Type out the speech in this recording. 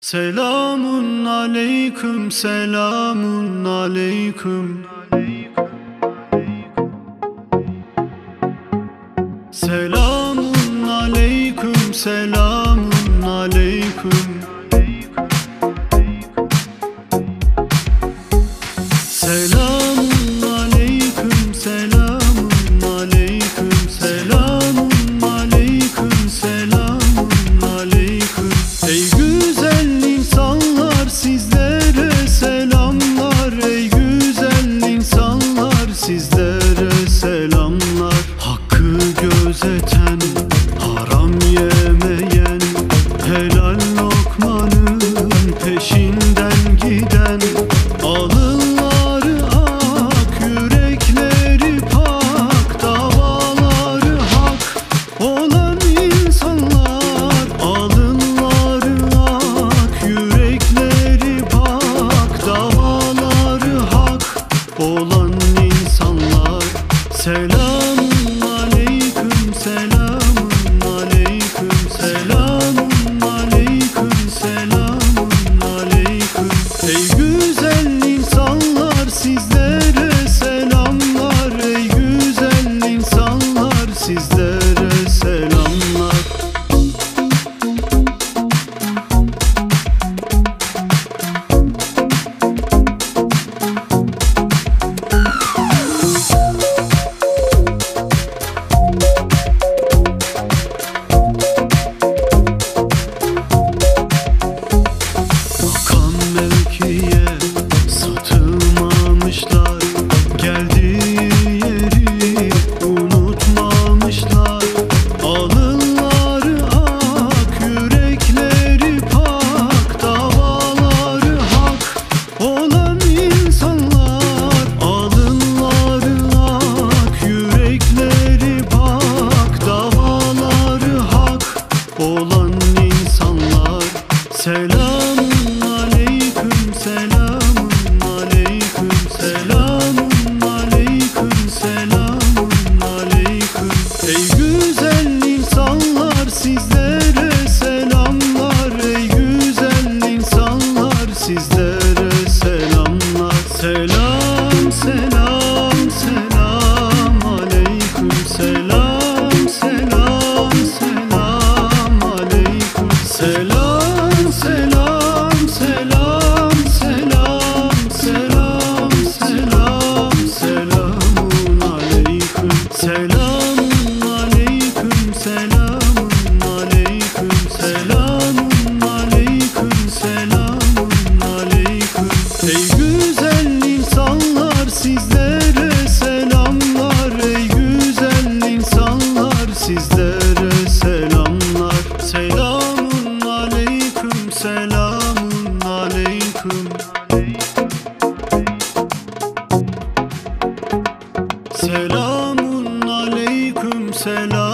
Selamun aleyküm, selamun aleyküm. Selamun aleyküm, selamun aleyküm. Selamun aleyküm, selamun aleyküm. Selamun aleyküm, selamun aleyküm. Ey güzel insanlar, sizlere selamlar. Ey güzel insanlar, sizlere selamlar. Hakkı gözeten, haram yemeyen, helal lokmanın peşinden giden, alınları ak, yürekleri pak, davaları hak olan insanlar. Alınları ak, yürekleri pak, davaları hak olan insanlar. Selamun aleyküm, selamun aleyküm. Selamun aleyküm, selamun aleyküm. Ey güzel insanlar, sizlere selamlar. Ey güzel insanlar, sizlere selamlar. Satılmamışlar, geldiği yeri unutmamışlar. Alınları ak, yürekleri pak, davaları hak olan insanlar. Alınları ak, yürekleri pak, davaları hak olan insanlar. Selamun aleyküm, selamun aleyküm. Selamun aleyküm, selamun aleyküm. Ey güzel insanlar, sizlere selamlar. Ey güzel insanlar, sizlere selamlar. Selam, selam, selam aleyküm. Selam, selam, selam aleyküm. Selam, selam. Selamun aleyküm, selamun aleyküm. Selamun aleyküm, selamun aleyküm. Ey güzel insanlar, sizlere selamlar. Ey güzel insanlar, sizlere selamlar. Selamun aleyküm, selamun aleyküm. Selamun aleyküm, selamun aleyküm.